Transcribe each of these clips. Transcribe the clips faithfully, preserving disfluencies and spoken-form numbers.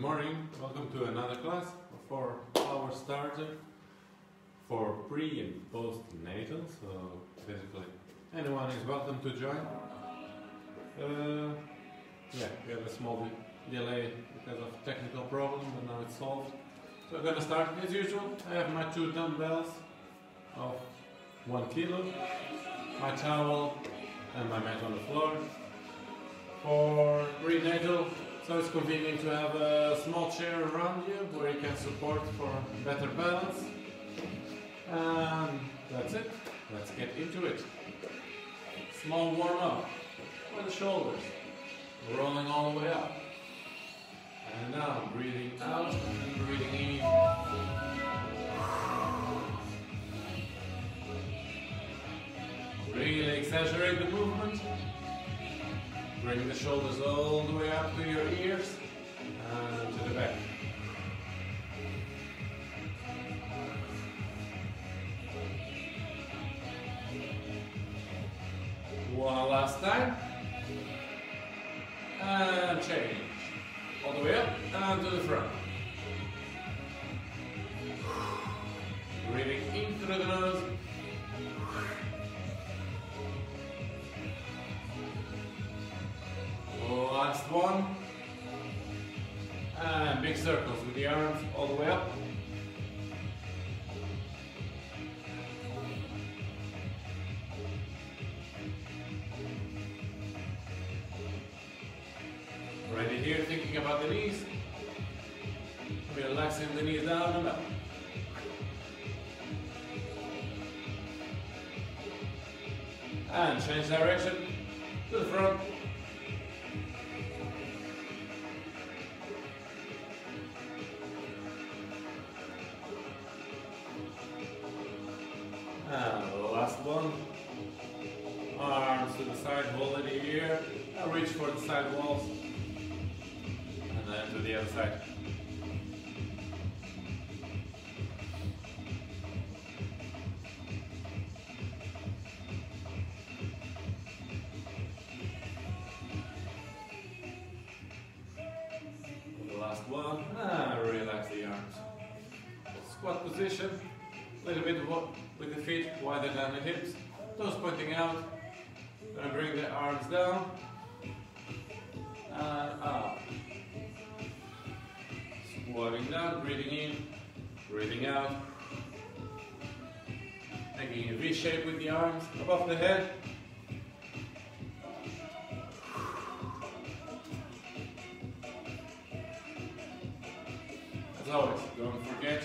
Good morning, welcome to another class for Powerstart for pre and postnatal, so basically anyone is welcome to join. Uh, yeah, we have a small delay because of technical problem, but now it's solved. So I'm gonna start as usual. I have my two dumbbells of one kilo, my towel and my mat on the floor. For prenatal, so it's convenient to have a small chair around you where you can support for better balance. And that's it. Let's get into it. Small warm up for the shoulders. Rolling all the way up. And now breathing out and breathing in. Really exaggerate the movement. Bring the shoulders all the way up to your ears and to the back. One last time. And change. All the way up and to the front. Breathing in through the nose. Last one, and big circles with the arms all the way up. Ready here, thinking about the knees, relaxing the knees down and up. And change direction to the front. Last one, arms to the side, hold it here, and reach for the side walls, and then to the other side. Last one, and relax the arms. Squat position, a little bit of what with the feet wider than the hips, toes pointing out, gonna bring the arms down, and up, squatting down, breathing in, breathing out, making a V shape with the arms above the head, as always, don't forget.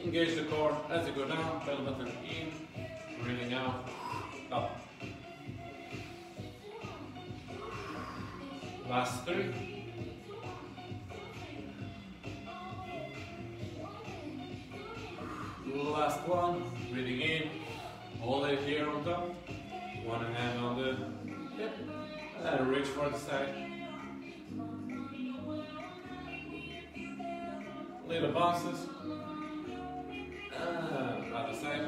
Engage the core as you go down, pedal button in, breathing out, up. Last three. Last one, breathing in, hold it here on top, one hand on the hip, and reach for the side. Little bounces. And other side.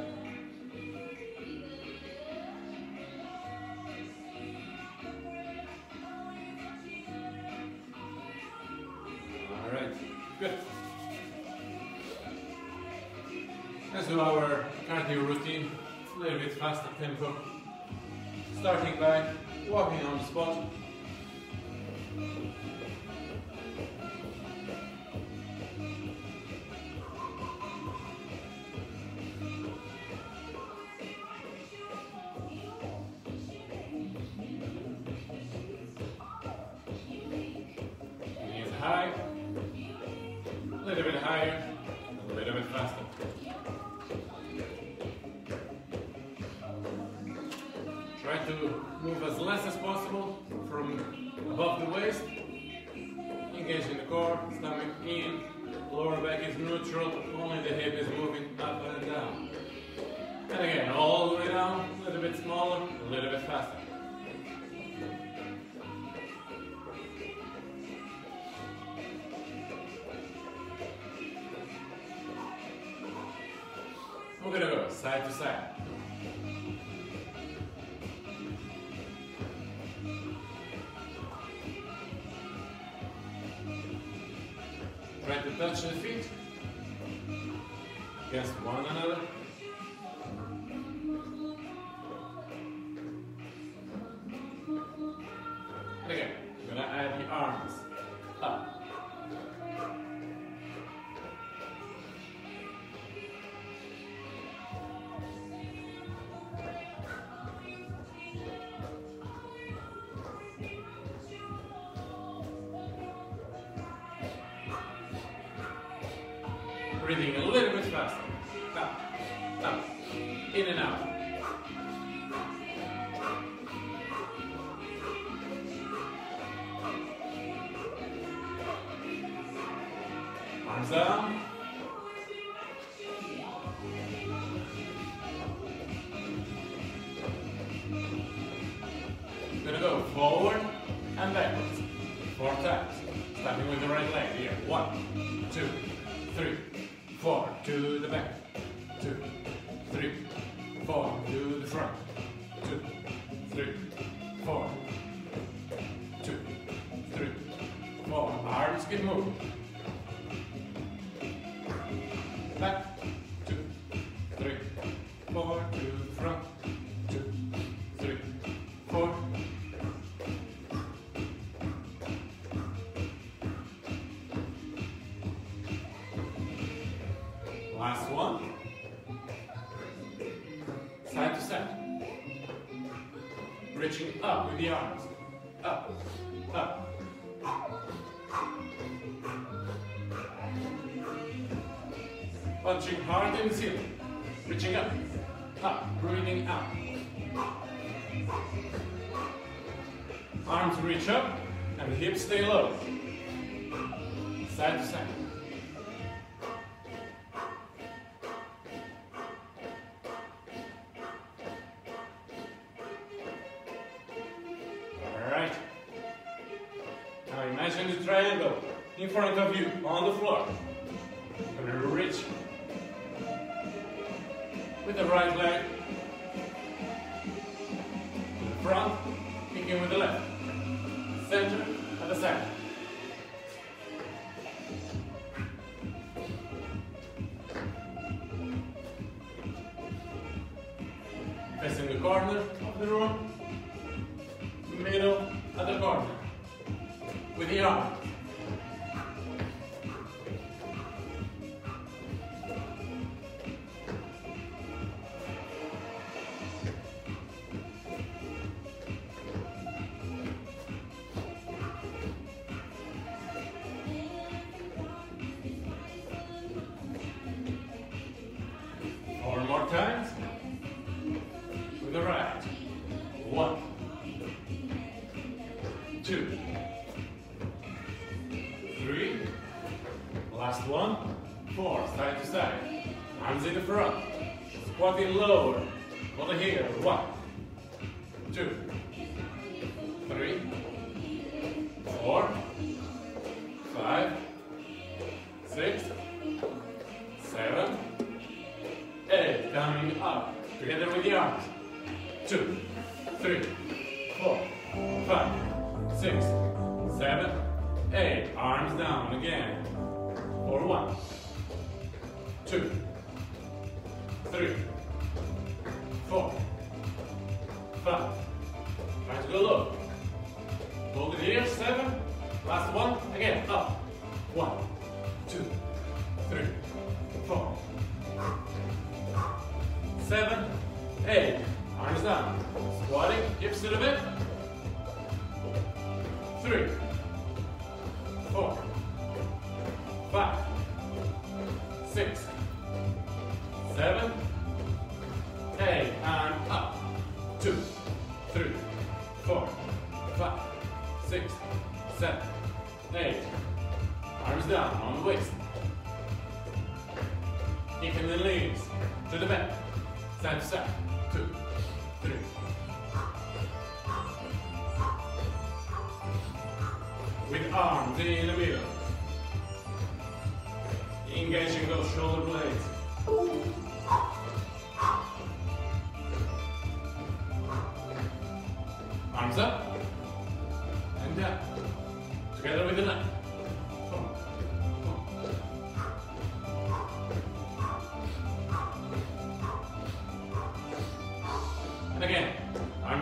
Alright, good. Let's do our cardio routine, a little bit faster tempo. Starting by walking on the spot. High, a little bit higher, a little bit faster. Try to move as less as possible from above the waist, engaging the core, stomach in, lower back is neutral, only the hip is moving up and down. And again, all the way down, a little bit smaller, a little bit faster. We're gonna go side to side. Try to touch the feet against one another. And again, we're gonna add the arms up. Breathing a little bit faster. Up, up, in and out. Arms down. We're gonna go forward and backwards. Four times. Starting with the right leg here. One, two, three. Four to the back, two, three, four to the front, two, three, four, two, three, four. Arms can move. Back, two, three, four to the front, two, three, four. Last one. Side to side. Reaching up with the arms. Up, up. Punching hard in the ceiling. Reaching up, up. Breathing out. Arms reach up and the hips stay low. Side to side. Imagine the triangle in front of you on the floor. Reach with the right leg to the front, kicking with the left, center at the side. Facing the corner of the room, middle at the corner. With the arm. Four more times. With the right. One. Two. Three. Last one. Four. Side to side. Arms in the front. Squatting lower. Over here. One. Two. Three. Four. Five. Six. Seven. Eight. Coming up. Together with the arms. Two. Three. Four. Five. Six. Seven. Eight, arms down again, for one, two, three, four, five, try to go low, hold it here, seven, last one, again, up, one, two, three, four, seven, eight, arms down, squatting, hips to the bit, three, Four, five, six, seven, eight, and up. Two, three, four, five, six, seven, eight. Arms down on the waist. Kicking the legs to the back. Side to side. Two, three. With arms in the middle. Engaging those shoulder blades. Arms up and down. Together with the leg. One, one,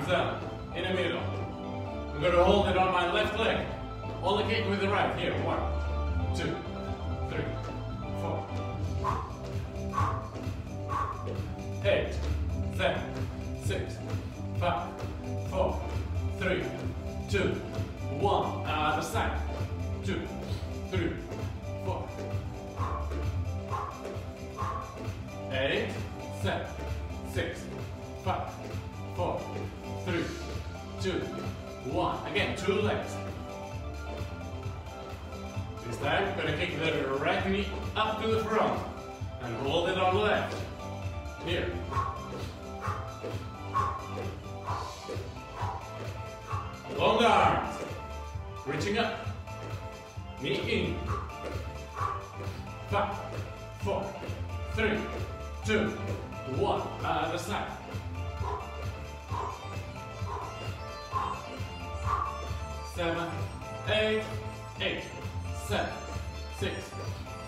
down, in the middle. I'm gonna hold it on my left leg. Hold the kick with the right. Here, one, two, three, four, eight, seven, six, five, four, three, two, one. Other side, two, three, four, eight, seven, six, five, four, three, two, one. Again, two legs. This time, we're gonna kick the right knee up to the front and hold it on the left. Here. Long arms. Reaching up. Knee in. Five, four, three, two, one. Other side. Seven, eight, eight, seven, six,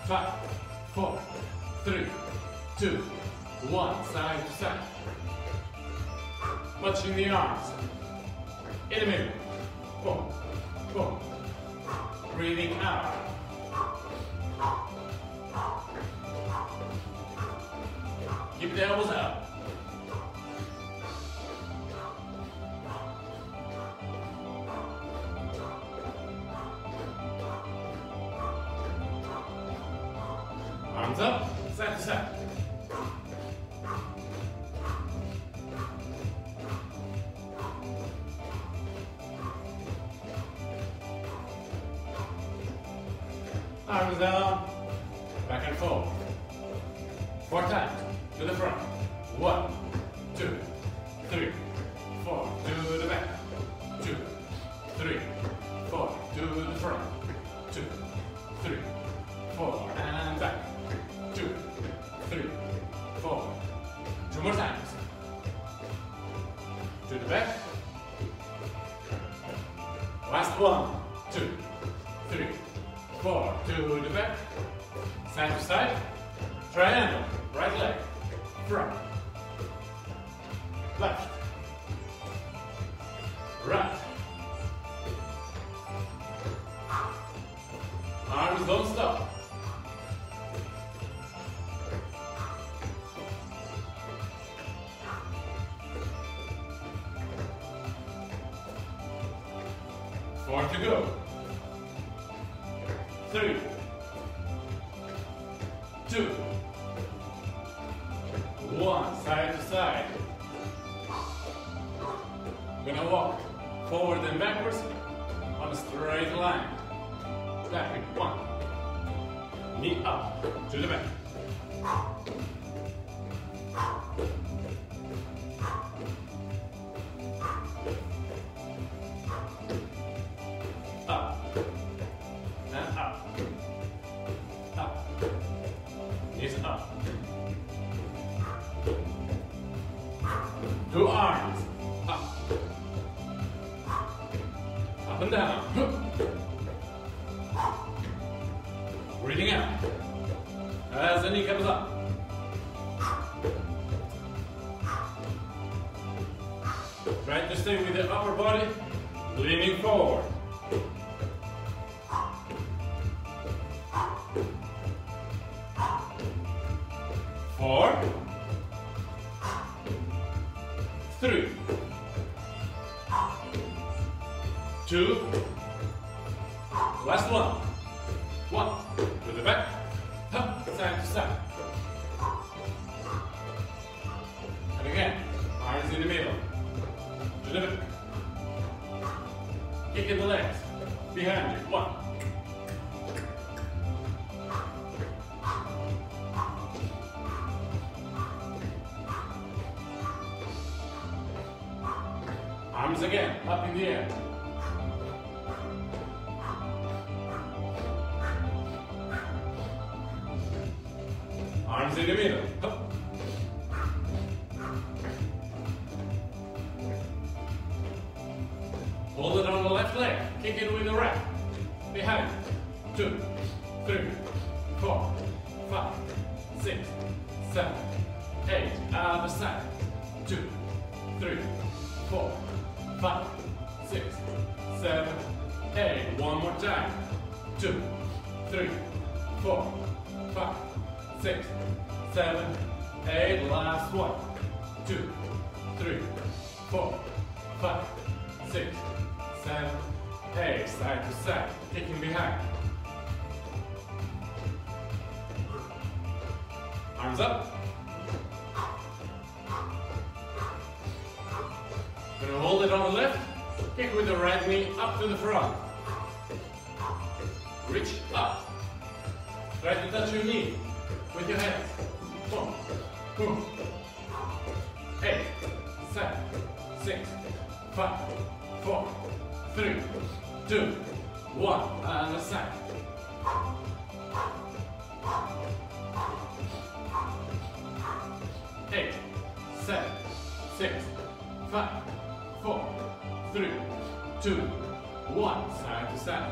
five, four, three, two, one. Side to side. Touching the arms. In the middle. Four, four. Breathing out. Keep the elbows up. Arms up, side to side. Arms down, back and forth. Four times, to the front. One, two, three, four, to the back. Two, three, four, to the front. Two, three, four, and back. Two, three, four. Two more times. To the back. Last one. Two, three, four. To the back. Side to side. Triangle. Right leg. Front. Left. Right. Arms don't stop. Four to go. Three. Two. One. Side to side. I'm gonna walk forward and backwards on a straight line. Back with one. Knee up to the back. Two arms, up, up and down, breathing out, as the knee comes up, trying to stay with the upper body, leaning forward, four, three, two, last one, one, to the back, up, side to side, and again, arms in the middle, to the back, kick in the legs, behind you, one, arms again, up in the air. Arms in the middle. Up. Hold it on the left leg. Kick it with the right. Behind. Two, three, four, five, six, seven, eight. Other side. Two, three, four. five, six, seven, eight. One more time. Two, three, four, five, six, seven, eight. Last one. Two, three, four, five, six, seven, eight. Side to side. Kicking behind. Arms up. Gonna hold it on the left. Kick with the right knee up to the front. Reach up. Try to touch your knee with your hands. One, two, eight, seven, six, five, four, three, two, one. Other side. Eight, seven, six, five, four, three, two, one. Side to side.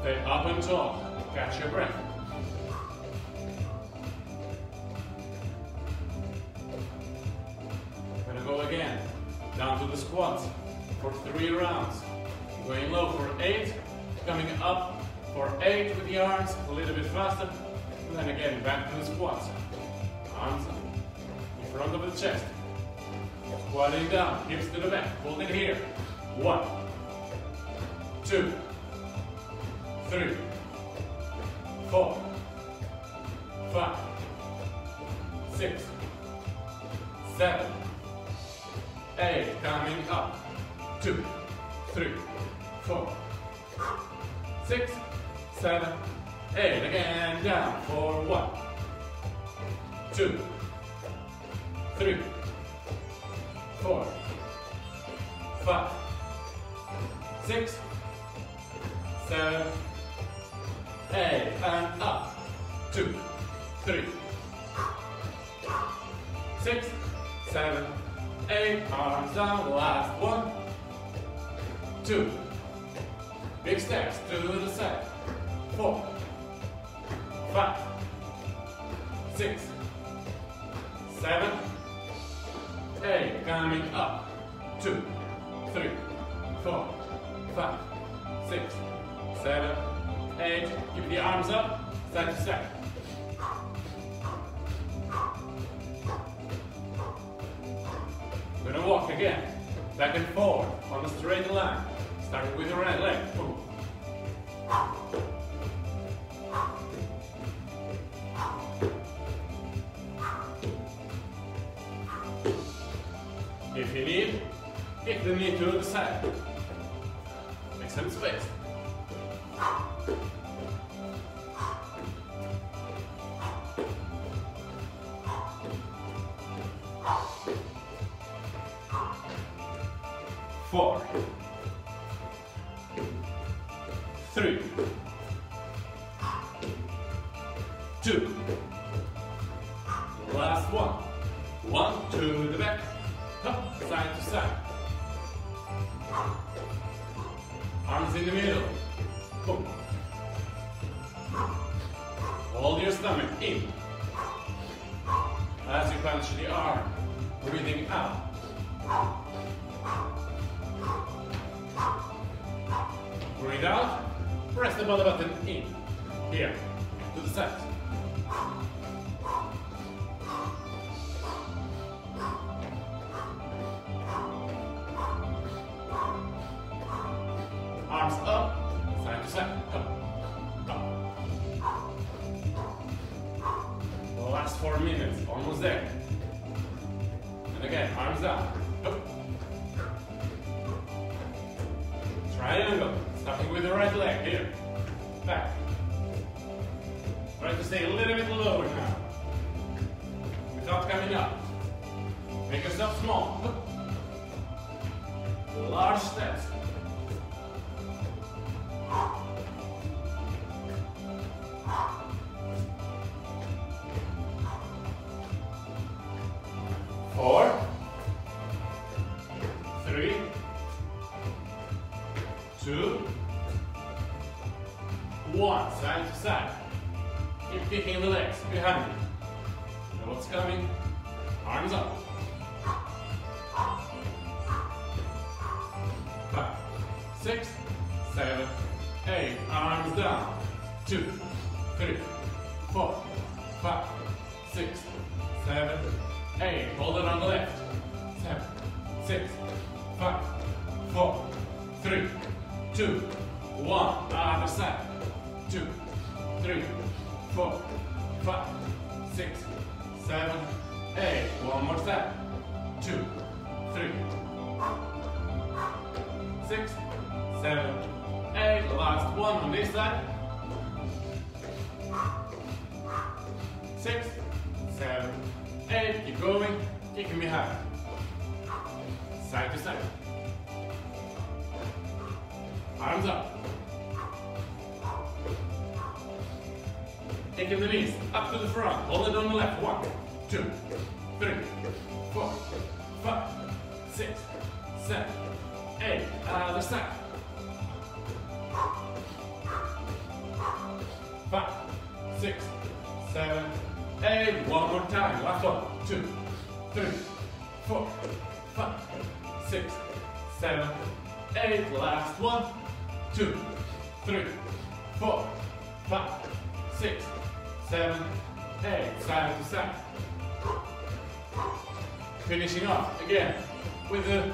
Stay up and tall. Catch your breath. Gonna go again. Down to the squats for three rounds. Going low for eight. Coming up for eight with the arms. A little bit faster. And then again back to the squats. Arms in front of the chest. Squatting down, hips to the back, hold it here. One, two, three, four, five, six, seven, eight. Coming up. Two, three, four, six, seven, eight. Again, down for one, two, three, four, five, six, seven, eight, and up, two, three, six, seven, eight, arms down, last one, two, big steps to the side, four, five, six, seven, eight, coming up, two, three, four, five, six, seven, eight, keep the arms up, side to side. We're gonna walk again, back and forth on a straight line, starting with the right leg. Boom. If you need, kick the knee to the side. Make some space. Four. Three. Two. Last one. One, two, the back. Up, side to side. Arms in the middle. Boom. Hold your stomach in. As you punch the arm, breathing out. Breathe out. Press the belly button in. Here. To the side. Arms up, side to side, up, up. Last four minutes, almost there. And again, arms up, up. Triangle, starting with the right leg here. Back. Try to stay a little bit lower now. Without coming up. Make yourself small. Up. Large steps. Four, three, two, one. Side to side. Keep kicking the legs behind you. You know what's coming. Arms up. five, six, seven, eight, arms down, two, three, four, five, six, seven, eight, hold it on the left, seven, six, five, four, three, two, one, other side, two, three, four, five, six, seven, eight, one more step, two, three, six, seven, eight, last one on this side, six, seven, eight, keep going, kicking me high, side to side, arms up, taking the knees up to the front, hold it on the left, one, two, three, four, five, six, seven, eight, other side, five, six, seven, eight, one more time, last one, two, three, four, five, six, seven, eight, last one, two, three, four, five, six, seven, eight, side to side. Finishing off again with the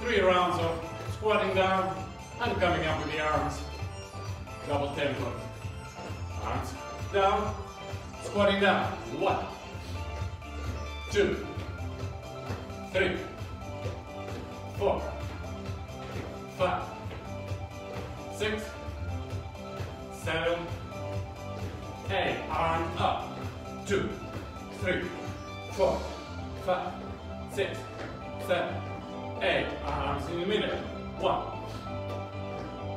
three rounds of squatting down and coming up with the arms. Double tempo. Arms down, squatting down. One, two, three, four, five, six, seven, eight, arm up, two, three, four, five, six, seven, eight, arms in the middle, one,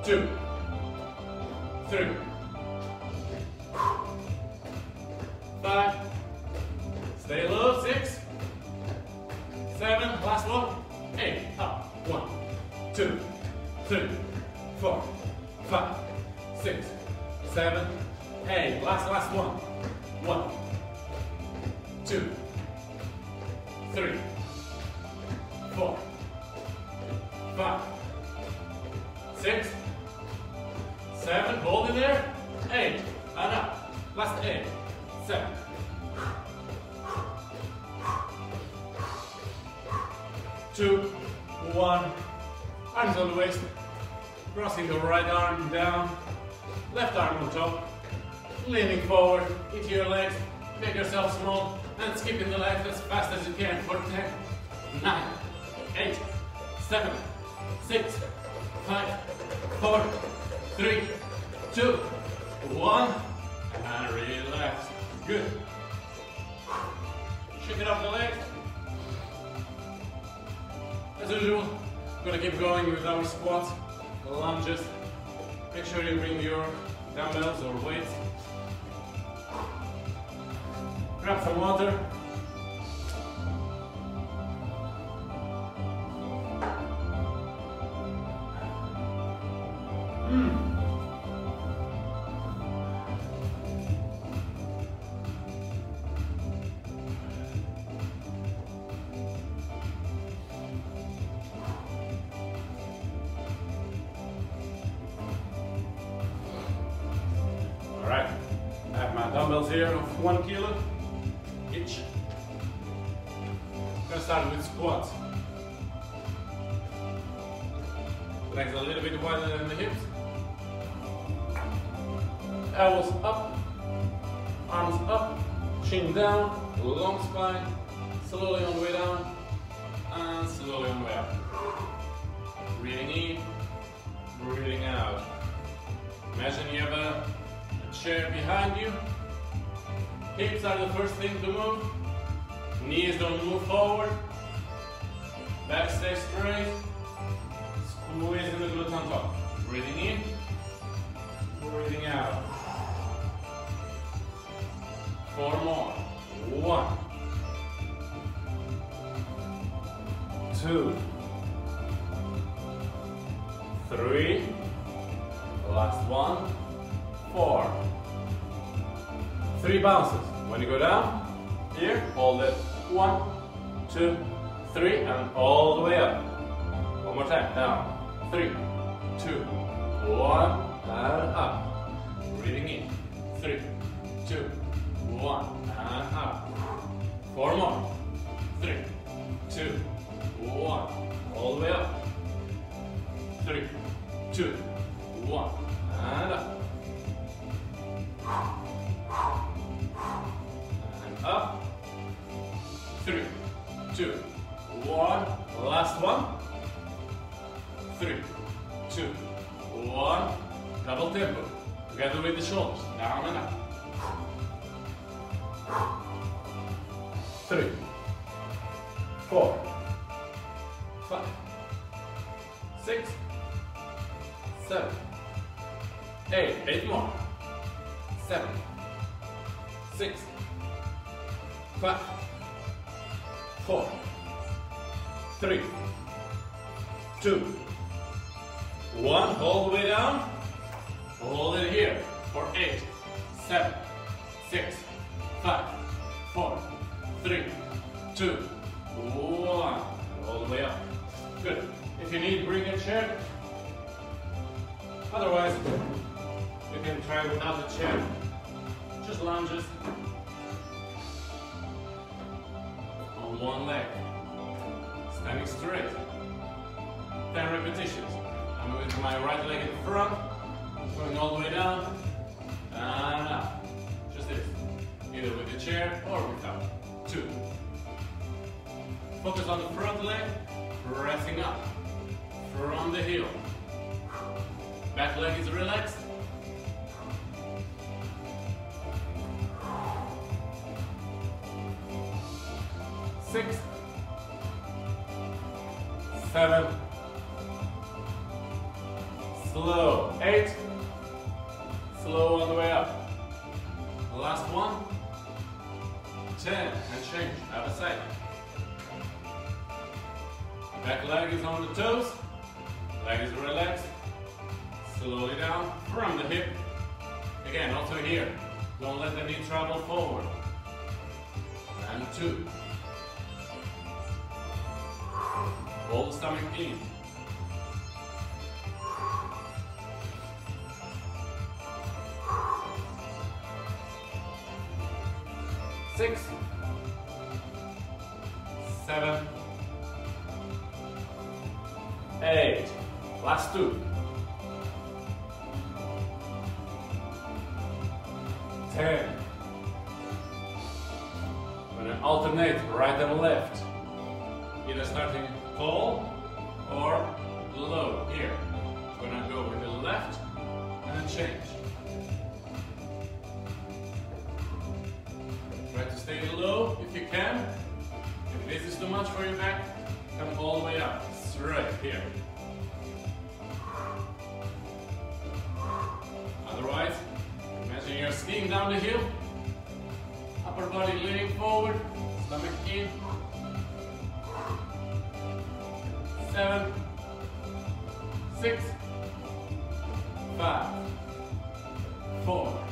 two, three, five, stay low, six, seven, last one, eight, up, one, two, three, four, five, six, seven, eight, last, last one, one, two, three, four, five, six, seven, hold it there, eight, and up, last eight, seven, two, one, arms on the waist, crossing the right arm down, left arm on top, leaning forward into your legs, make yourself small, and skipping the legs as fast as you can for ten, nine, eight, seven, six, five, four, three, two, one, and relax. Good. Shake it off the legs. As usual, we're gonna keep going with our squats, lunges. Make sure you bring your dumbbells or weights. Grab some water. Mm. All right, I have my dumbbells here of one kilo. Each. Gonna start with squats. Legs a little bit wider than the hips. Elbows up, arms up, chin down, long spine, slowly on the way down, and slowly on the way up. Breathing in, breathing out. Imagine you have a chair behind you. Hips are the first thing to move, knees don't move forward, back stays straight, squeezing the glutes on top, breathing in, breathing out, four more, one, two, three, last one, four, three bounces. When you go down, here, hold it. One, two, three, and all the way up. One more time, down. three, two, one, and up. Breathing in, three, two, one, and up. Four more, three, two, one, all the way up. Three, two, one, and up. And up. Three, two, one, last one. Three, two, one, double tempo, together with the shoulders, down and up. Three, four, five, six, seven, eight, eight more, seven, six, five, four, three, two, one, all the way down, hold it here for eight, seven, six, five, four, three, two, one, all the way up. Good. If you need, bring a chair. Otherwise, you can try without the chair. Just lunges on one leg, standing straight. Ten repetitions. I'm moving my right leg in front, going all the way down, and up. Just this, either with the chair or without. Two. Focus on the front leg, pressing up from the heel. Back leg is relaxed. Six. Seven. Slow, eight, slow on the way up. Last one, ten, and change, other side. Back leg is on the toes, leg is relaxed, slowly down from the hip. Again, also here, don't let the knee travel forward. And two. Hold the stomach in. Six, seven, eight, last two, ten. We're gonna alternate right and left, either starting tall or low here. We're gonna go with the left and change. Stay low if you can. If this is too much for your back, come all the way up, straight here. Otherwise, imagine you're skiing down the hill, upper body leaning forward, stomach in. Seven, six, five, four,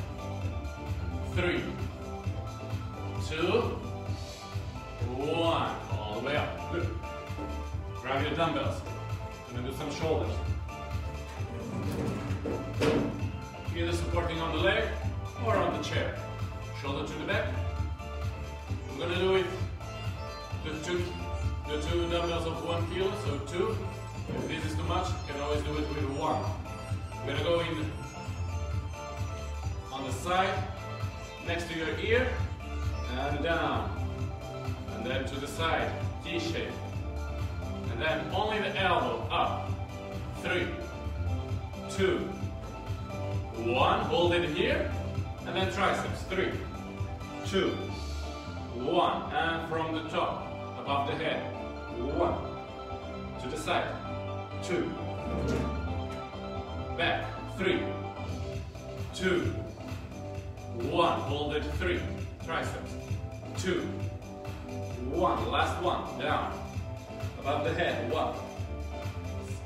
three, two, one, all the way up. Good. Grab your dumbbells. We're gonna do some shoulders. Either supporting on the leg or on the chair. Shoulder to the back. We're gonna do it. Do two, do two dumbbells of one kilo, so two. If this is too much, you can always do it with one. We're gonna go in on the side, next to your ear. And down, and then to the side, T-shape, and then only the elbow up. Three, two, one, hold it here, and then triceps. Three, two, one, and from the top, above the head, one, to the side, two, back, three, two, one, hold it, three, triceps. Two, one, last one, down, above the head, one,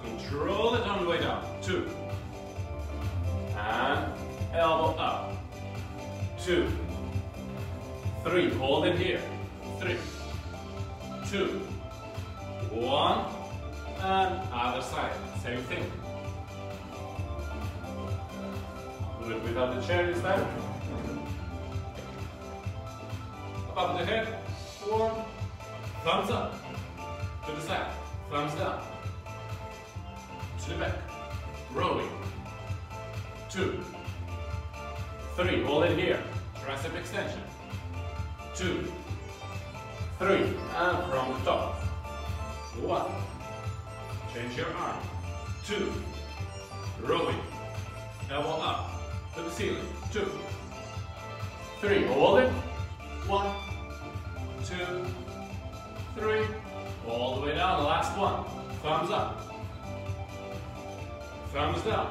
control it on the way down, two, and elbow up, two, three, hold it here, three, two, one, and other side, same thing. Do it without the chair this time. Above the head, four, thumbs up, to the side, thumbs down, to the back, rowing, two, three, hold it here, tricep extension, two, three, and from the top, one, change your arm, two, rowing, elbow up, to the ceiling, two, three, hold it, one, two, three, all the way down, last one, thumbs up, thumbs down,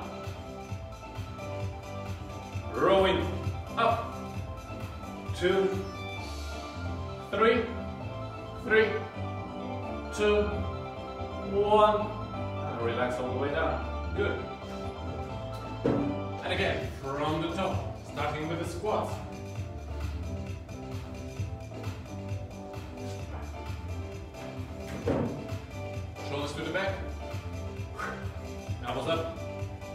rowing up, two, three, three, two, one, and relax all the way down, good. And again, from the top, starting with the squats. Shoulders to the back, elbows up,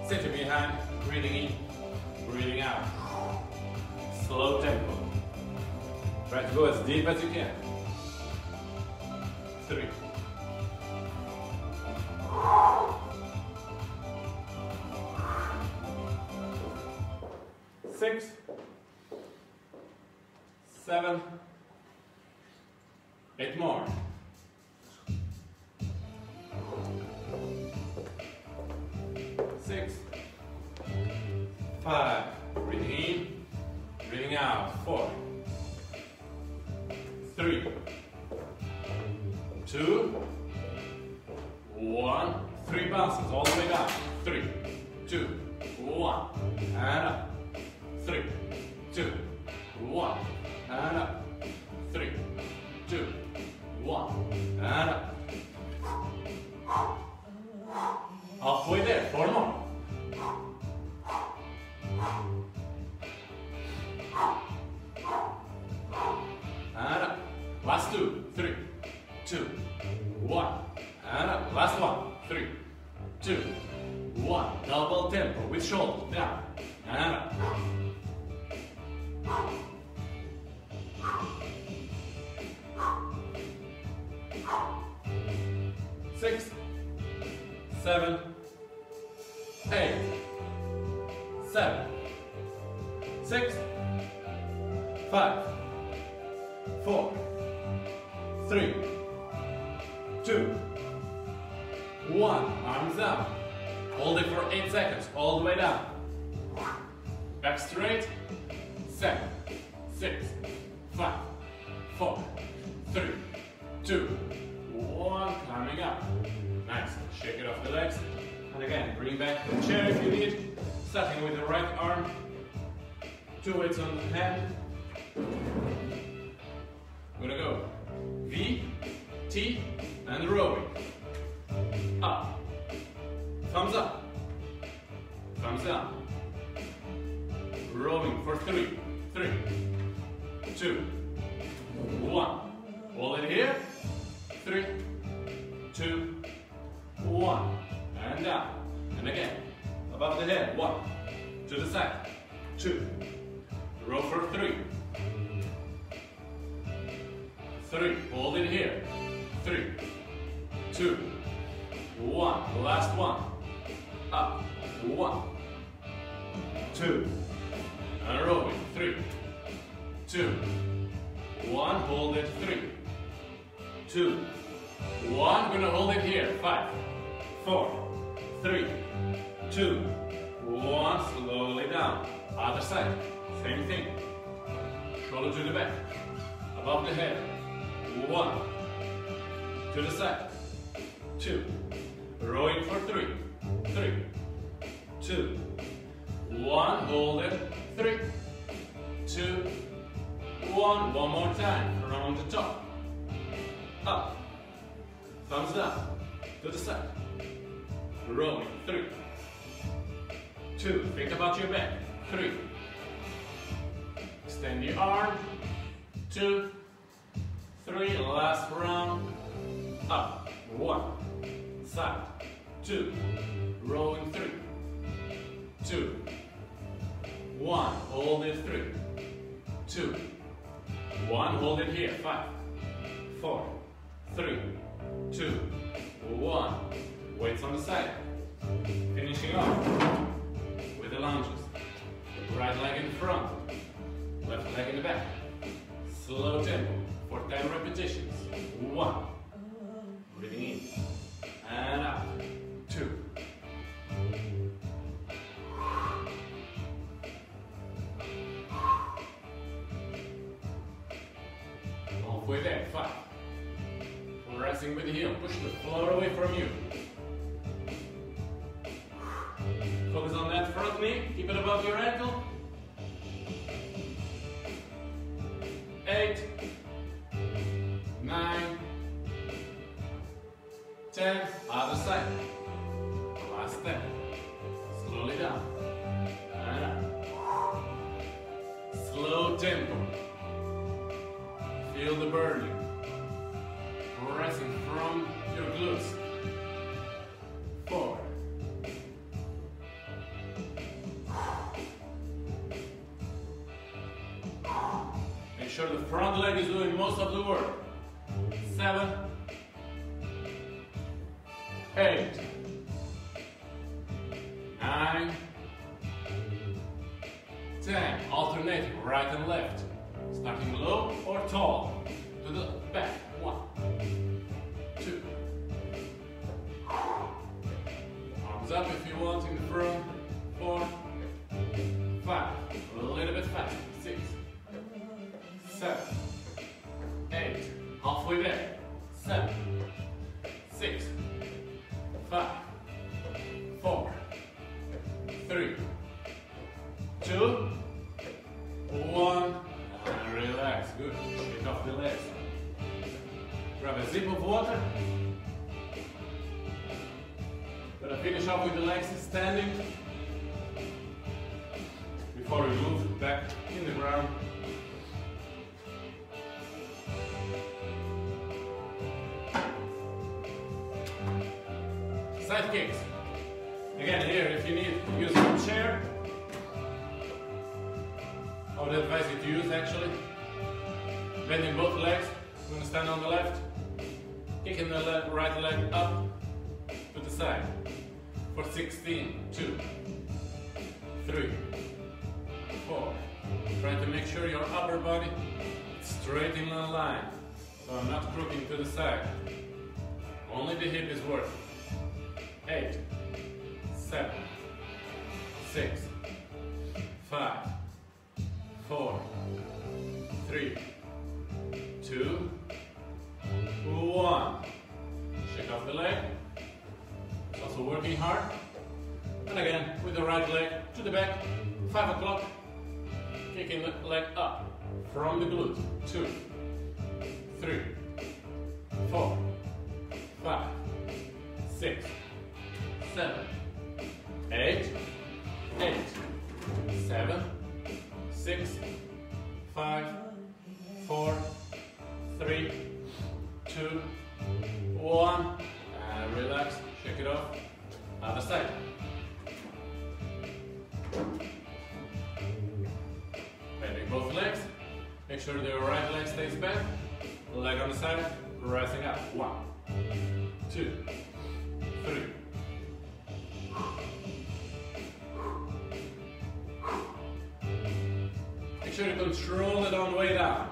sit it behind, breathing in, breathing out, slow tempo, try to go as deep as you can, three, six, seven, eight more. Six, five, breathing in, breathing out, four, three, two, one, three bounces all the way down, three, two, one, and up, three, two, one, and up, three, two, one, and up, halfway there, four more. And up. Last two. Three, two, one. And up. Last one. Three, two, one. Double tempo with shoulder down. And up. Six, seven, eight, seven, six, five, four, three, two, one. Arms down. Hold it for eight seconds. All the way down. Back straight. Seven, six, five, four, three, two, one. Climbing up. Nice. Shake it off the legs. And again, bring back the chair if you need. Starting with the right arm, two weights on the hand. We're gonna go V, T, and rowing. Up, thumbs up, thumbs down. Rowing for three, three, two, one. Hold it here. Three, two, one, and down. And again. Above the head, one, to the side, two, row for three, three, hold it here, three, two, one, last one, up, one, two, and row it, three, two, one, hold it, three, two, one, we're gonna hold it here, five, four, three, two, one, slowly down, other side, same thing, shoulder to the back, above the head, one, to the side, two, rowing for three, three, two, one, hold it, three, two, one, one more time, around the top, up, thumbs down, to the side, rowing, three, two, think about your back, three, extend the arm, two, three, last round, up, one, side, two, two, rolling three, two, one, hold it three, two, one, hold it here, five, four, three, two, one, weights on the side, finishing off with the lunges, right leg in front, left leg in the back, slow tempo for ten repetitions, one, breathing in, and out, two, halfway there, five, pressing with the heel, push the floor away from you, focus on that front knee, keep it above your ankle, eight, nine, ten, other side, last step, slowly down, and up. Slow tempo, feel the burning, pressing from your glutes, four, make sure the front leg is doing most of the work, seven, eight, nine, ten, alternating right and left, starting low or tall, to the back, one, two, arms up if you want in the front, four, five, a little bit faster, six, seven, eight, halfway there, seven, six, five, four, three, two, one, and relax, good, shake off the legs, grab a sip of water, gonna finish up with the legs standing, before we move back in the ground, side kicks. Again, here, if you need, use your chair. I would advise you to use actually. Bending both legs. I'm going to stand on the left. Kicking the left, right leg up to the side. For sixteen, two, three, four. Try to make sure your upper body is straight in a line. So I'm not crooking to the side. Only the hip is working. Eight, seven, six, five, four, three, two, one. Shake off the leg. Also working hard. And again, with the right leg to the back. Five o'clock. Kicking the leg up from the glute. Two, three, four, five, six, seven, eight, eight, seven, six, five, four, three, two, one, and relax, shake it off, other side. Bending both legs, make sure the right leg stays back, leg on the side, rising up, one, two, three, make sure you control it on the way down.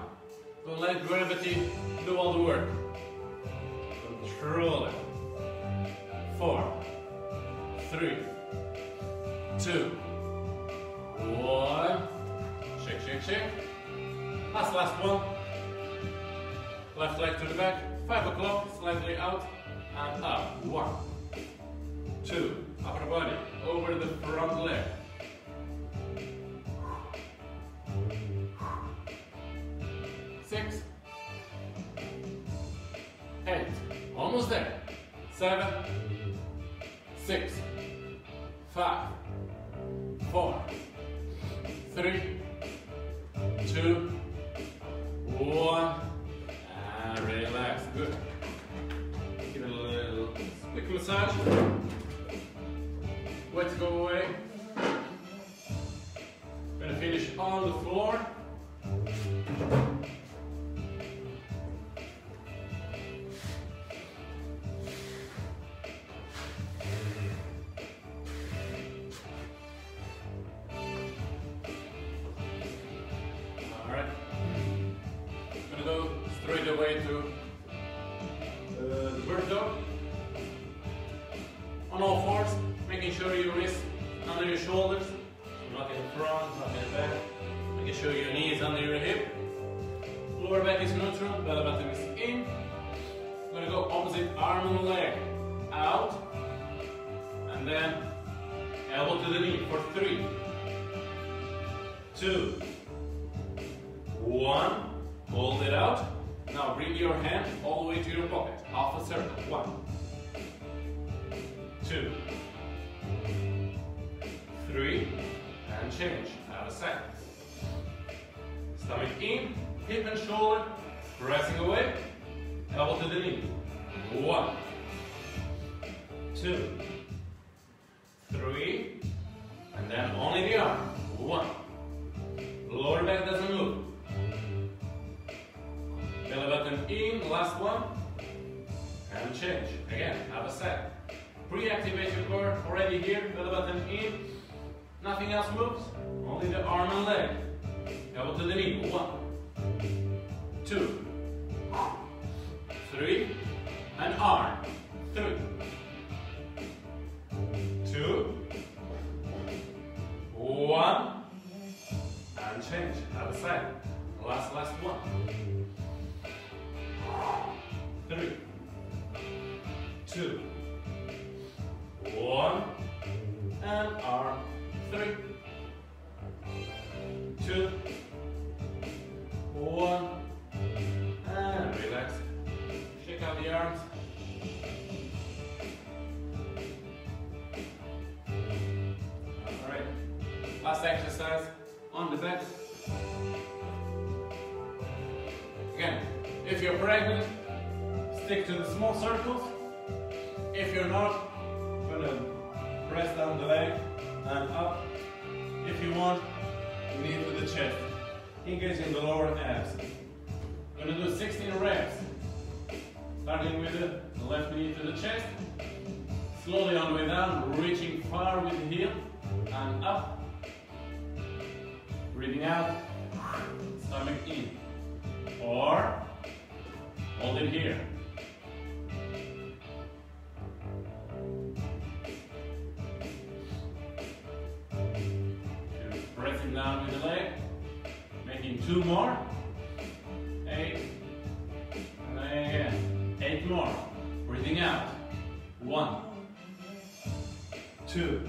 Don't let gravity do all the work. Control it. Four, three, two, one. Shake, shake, shake. Last, last one. Left leg to the back. Five o'clock, slightly out and up. One, two, upper body over the front leg. Six, eight, almost there, seven, six, five, four, three, two, one, and relax, good. Give it a little quick massage. way to uh, the bird dog. On all fours, making sure your wrists under your shoulders, so not in the front, not in the back. Making sure your knee is under your hip. Lower back is neutral, belly button is in. I'm gonna go opposite arm and leg, out, and then elbow to the knee for three, two, one. Hold it out. Now bring your hand all the way to your pocket, half a circle. One, two, three, and change. Out of sight. Stomach in, hip and shoulder, pressing away. Elbow to the knee. One, two, three, and then only the arm. One. Lower back doesn't move. Belly button in, last one, and change. Again, have a set. Pre-activate your core already here. Belly button in, nothing else moves, only the arm and leg. Elbow to the knee. One, two, three, and arm. Three, two, one, and change. Have a set. Last, last one. Three, two, one, and arm. Three, two, one, and relax. Shake out the arms. All right. Last exercise on the back. Again, if you're pregnant, stick to the small circles. If you're not, gonna press down the leg and up. If you want, knee to the chest, engaging the lower abs. We're gonna do sixteen reps, starting with the left knee to the chest, slowly on the way down, reaching far with the heel and up. Breathing out, stomach in, or hold it here. Pressing down with the leg, making two more, eight, and then again, eight more, breathing out, one, two,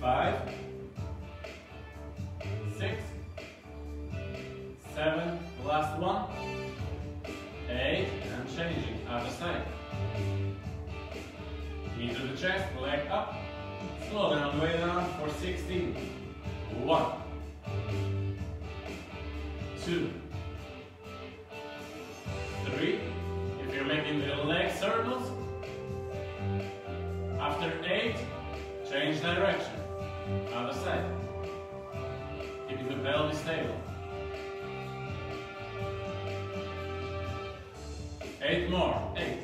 five, six, seven, last one, eight, and changing, other side. Knee to the chest, leg up, slowly on the way down for sixteen. One, two, three. If you're making the leg circles, after eight, change direction. Other side. Keeping the pelvis stable. Eight more. Eight.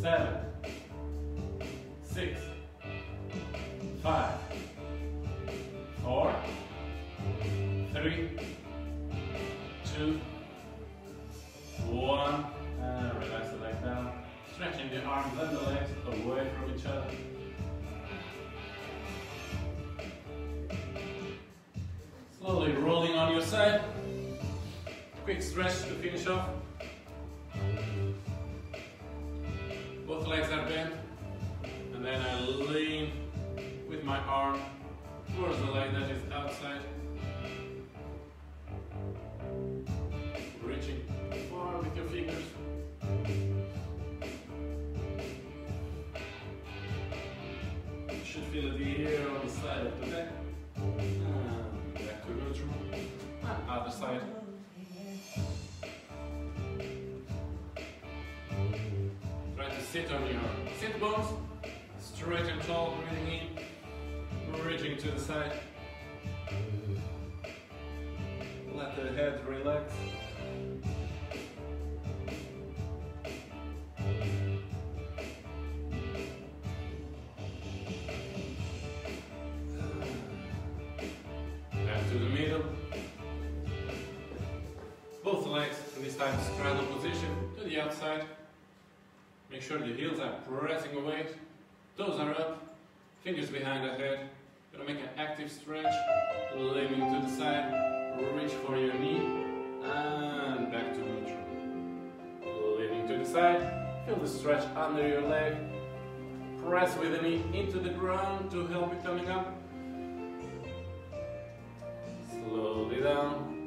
Seven, six, five, four, three, two, one, and relax the leg down, stretching the arms and the legs away from each other. Slowly rolling on your side, quick stretch to finish off. Both legs are bent, and then I lean with my arm towards the leg that is outside, reaching far with your fingers. You should feel the air on the side of the back, and back to neutral, and other side. Sit on your sit bones, straight and tall, breathing in, reaching to the side. Let the head relax. Make sure your heels are pressing away, toes are up, fingers behind the head. Gonna make an active stretch, leaning to the side, reach for your knee, and back to neutral. Leaning to the side, feel the stretch under your leg, press with the knee into the ground to help it coming up. Slowly down.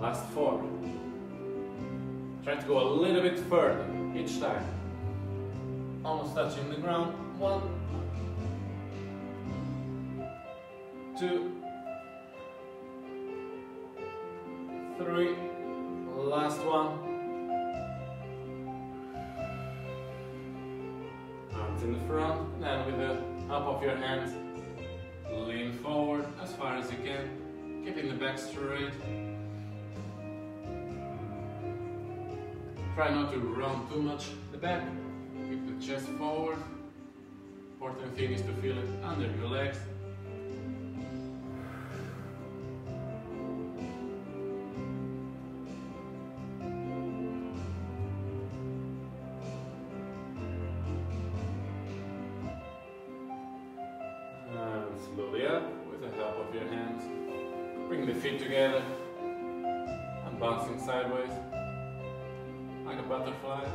Last four. Try to go a little bit further each time. Almost touching the ground. One, two, three. Last one. Arms in the front. Then with the up of your hands, lean forward as far as you can, keeping the back straight. Try not to round too much the back, keep the chest forward. Important thing is to feel it under your legs. And slowly up with the help of your hands. Bring the feet together and bouncing sideways. Like a butterfly.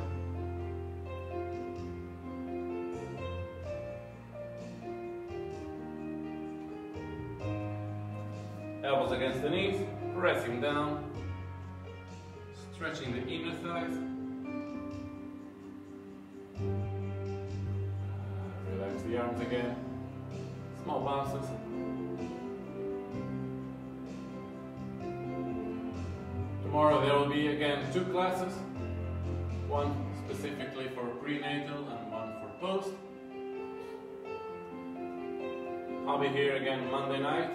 Elbows against the knees, pressing down, stretching the inner thighs. Relax the arms again, small bounces. Tomorrow there will be again two classes. One specifically for prenatal and one for post. I'll be here again Monday night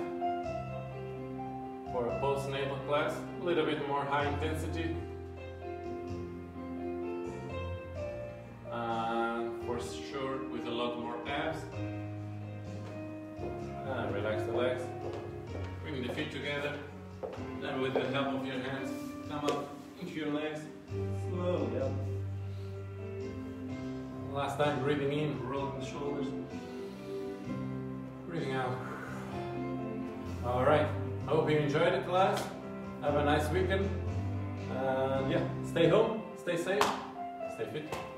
for a postnatal class, a little bit more high intensity. And for sure with a lot more abs. And relax the legs, bring the feet together. Then with the help of your hands, come up into your legs. Slowly up. Last time, breathing in, rolling the shoulders. Breathing out. Alright, I hope you enjoyed the class. Have a nice weekend. And yeah, stay home, stay safe, stay fit.